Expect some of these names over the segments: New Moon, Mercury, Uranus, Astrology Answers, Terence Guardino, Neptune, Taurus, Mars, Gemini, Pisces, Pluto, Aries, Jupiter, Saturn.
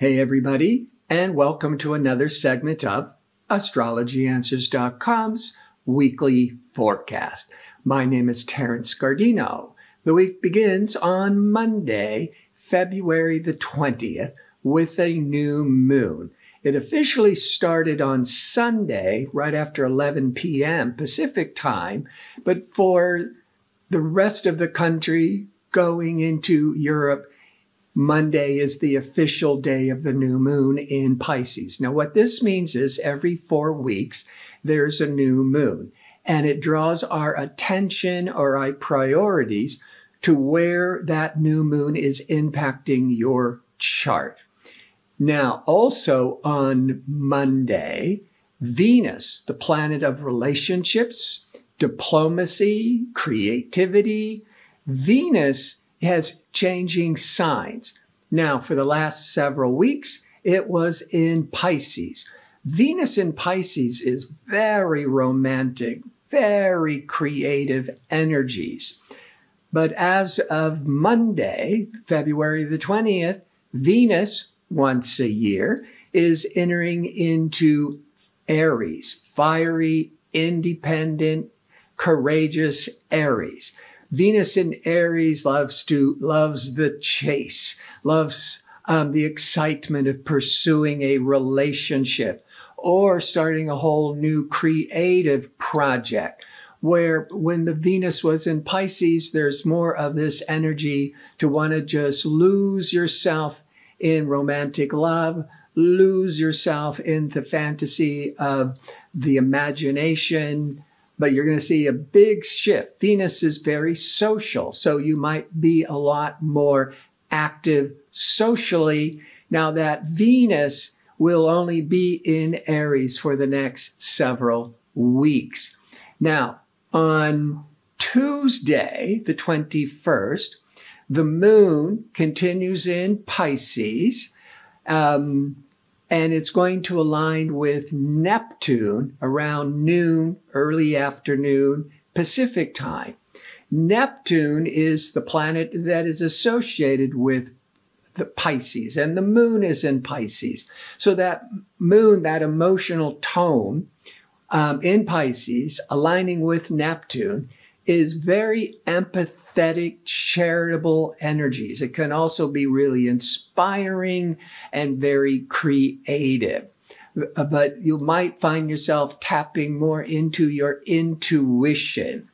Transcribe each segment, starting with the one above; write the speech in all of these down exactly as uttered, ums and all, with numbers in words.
Hey everybody, and welcome to another segment of astrology answers dot com's weekly forecast. My name is Terence Guardino. The week begins on Monday, February the twentieth, with a new moon. It officially started on Sunday, right after eleven p m Pacific time, but for the rest of the country going into Europe, Monday is the official day of the new moon in Pisces. Now, what this means is every four weeks, there's a new moon, and it draws our attention or our priorities to where that new moon is impacting your chart. Now, also on Monday, Venus, the planet of relationships, diplomacy, creativity, Venus has changing signs. Now, for the last several weeks, it was in Pisces. Venus in Pisces is very romantic, very creative energies. But as of Monday, February the twentieth, Venus, once a year, is entering into Aries, fiery, independent, courageous Aries. Venus in Aries loves to, loves the chase, loves um, the excitement of pursuing a relationship or starting a whole new creative project, where when the Venus was in Pisces, there's more of this energy to want to just lose yourself in romantic love, lose yourself in the fantasy of the imagination. But you're going to see a big shift. Venus is very social, so you might be a lot more active socially. Now, that Venus will only be in Aries for the next several weeks. Now, on Tuesday, the twenty-first, the moon continues in Pisces, um, and it's going to align with Neptune around noon, early afternoon, Pacific time. Neptune is the planet that is associated with the Pisces, and the moon is in Pisces. So that moon, that emotional tone um, in Pisces, aligning with Neptune, is very empathetic, charitable energies. It can also be really inspiring and very creative. But you might find yourself tapping more into your intuition.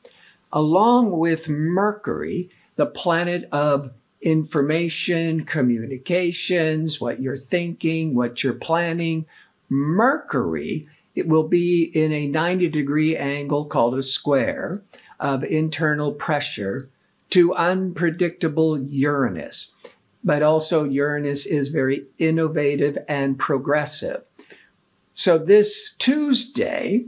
Along with Mercury, the planet of information, communications, what you're thinking, what you're planning, Mercury, it will be in a ninety degree angle called a square of internal pressure to unpredictable Uranus. But also Uranus is very innovative and progressive. So this Tuesday,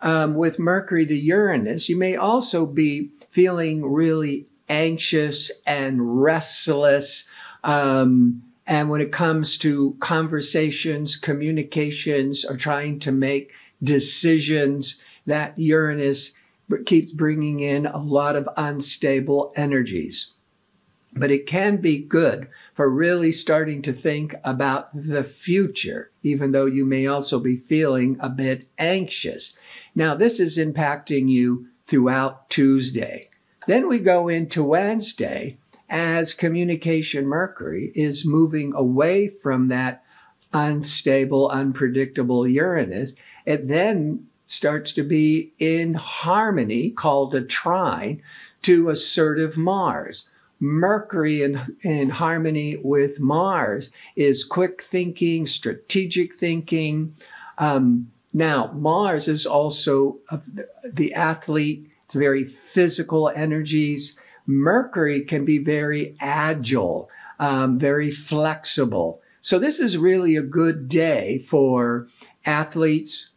um, with Mercury to Uranus, you may also be feeling really anxious and restless. Um, and when it comes to conversations, communications, or trying to make decisions, that Uranus but keeps bringing in a lot of unstable energies. But it can be good for really starting to think about the future, even though you may also be feeling a bit anxious. Now, this is impacting you throughout Tuesday. Then we go into Wednesday, as communication Mercury is moving away from that unstable, unpredictable Uranus. It then starts to be in harmony, called a trine, to assertive Mars. Mercury in, in harmony with Mars is quick thinking, strategic thinking. Um, now, Mars is also a, the athlete. It's very physical energies. Mercury can be very agile, um, very flexible. So this is really a good day for athletes,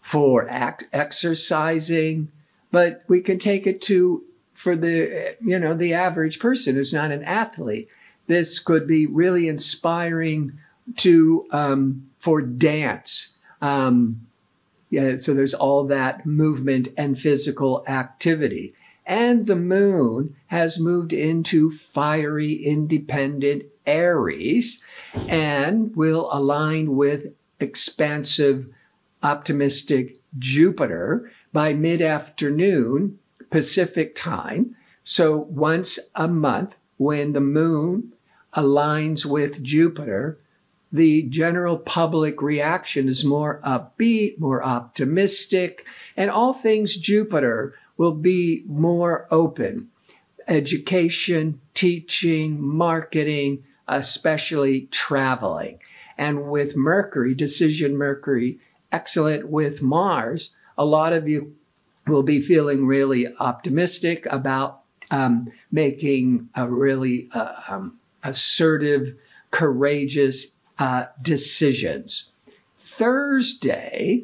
for act exercising, but we can take it to, for the, you know, the average person who's not an athlete. This could be really inspiring to, um, for dance. Um, yeah, so there's all that movement and physical activity. And the moon has moved into fiery, independent Aries and will align with expansive, optimistic Jupiter by mid-afternoon Pacific time. So once a month, when the moon aligns with Jupiter, the general public reaction is more upbeat, more optimistic, and all things Jupiter will be more open. Education, teaching, marketing, especially traveling. And with Mercury, decision Mercury, excellent with Mars, a lot of you will be feeling really optimistic about um, making a really uh, um, assertive, courageous uh, decisions. Thursday,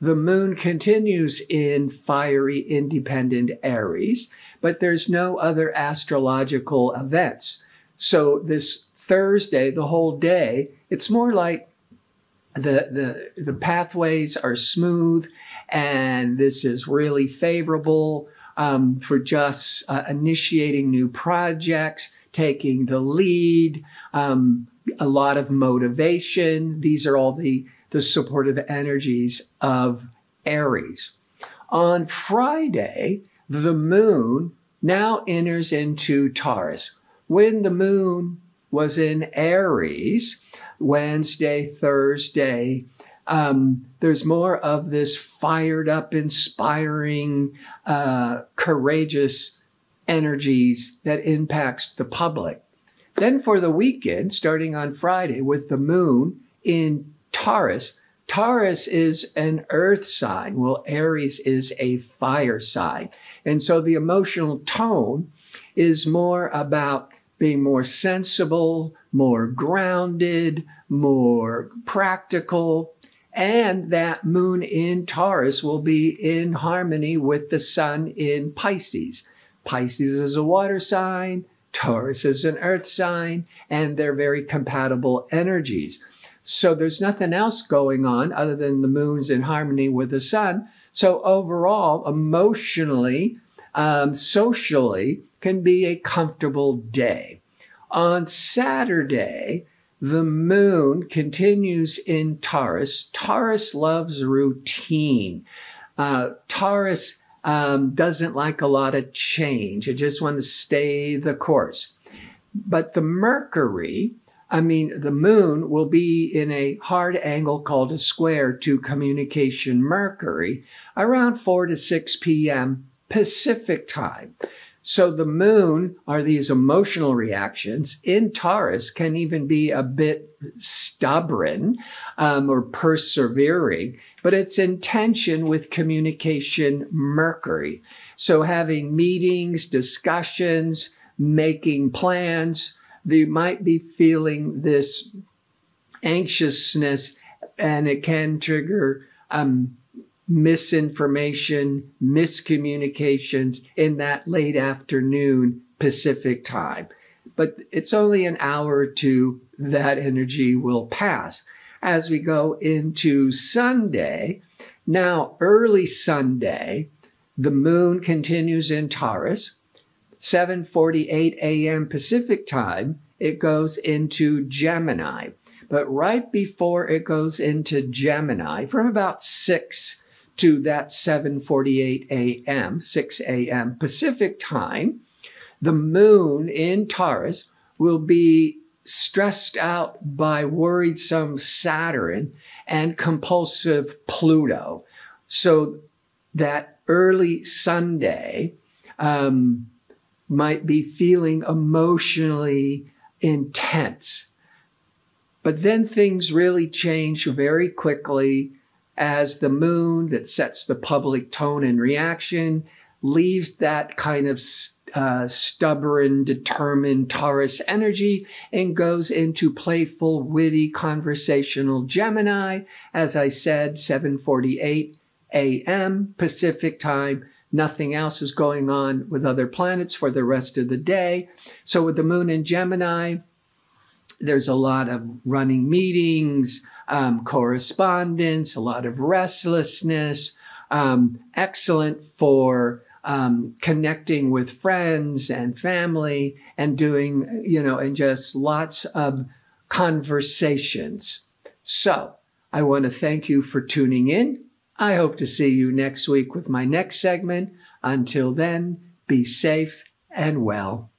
the moon continues in fiery, independent Aries, but there's no other astrological events. So this Thursday, the whole day, it's more like the, the, the pathways are smooth, and this is really favorable um, for just uh, initiating new projects, taking the lead, um, a lot of motivation. These are all the the supportive energies of Aries. On Friday, the moon now enters into Taurus. When the moon was in Aries, Wednesday, Thursday, um, there's more of this fired up, inspiring, uh, courageous energies that impacts the public. Then for the weekend, starting on Friday with the moon in Taurus. Taurus is an earth sign, while Aries is a fire sign. And so the emotional tone is more about being more sensible, more grounded, more practical. And that moon in Taurus will be in harmony with the sun in Pisces. Pisces is a water sign, Taurus is an earth sign, and they're very compatible energies. So there's nothing else going on other than the moon's in harmony with the sun. So overall, emotionally, um, socially, can be a comfortable day. On Saturday, the moon continues in Taurus. Taurus loves routine. Uh, Taurus um, doesn't like a lot of change. It just wants to stay the course. But the Mercury, I mean, the moon will be in a hard angle called a square to communication Mercury around four to six P M Pacific time. So the moon are these emotional reactions in Taurus can even be a bit stubborn um, or persevering, but it's in tension with communication Mercury. So having meetings, discussions, making plans, they might be feeling this anxiousness, and it can trigger um, misinformation, miscommunications in that late afternoon Pacific time. But it's only an hour or two that energy will pass. As we go into Sunday, now early Sunday, the moon continues in Taurus. seven forty-eight A M Pacific time, it goes into Gemini. But right before it goes into Gemini, from about six to that seven forty-eight A M, six A M Pacific time, the moon in Taurus will be stressed out by worrisome Saturn and compulsive Pluto. So that early Sunday, um, might be feeling emotionally intense. But then things really change very quickly as the moon that sets the public tone and reaction leaves that kind of uh, stubborn, determined Taurus energy and goes into playful, witty, conversational Gemini. As I said, seven forty-eight A M Pacific time. Nothing else is going on with other planets for the rest of the day. So with the moon in Gemini, there's a lot of running meetings, um, correspondence, a lot of restlessness, um, excellent for um, connecting with friends and family and doing, you know, and just lots of conversations. So I want to thank you for tuning in. I hope to see you next week with my next segment. Until then, be safe and well.